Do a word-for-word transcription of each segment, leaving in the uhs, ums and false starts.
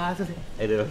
Ah, it's okay. I do.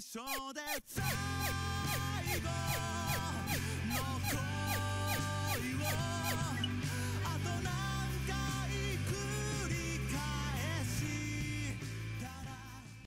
最初で最後